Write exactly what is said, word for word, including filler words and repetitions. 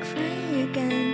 cry again.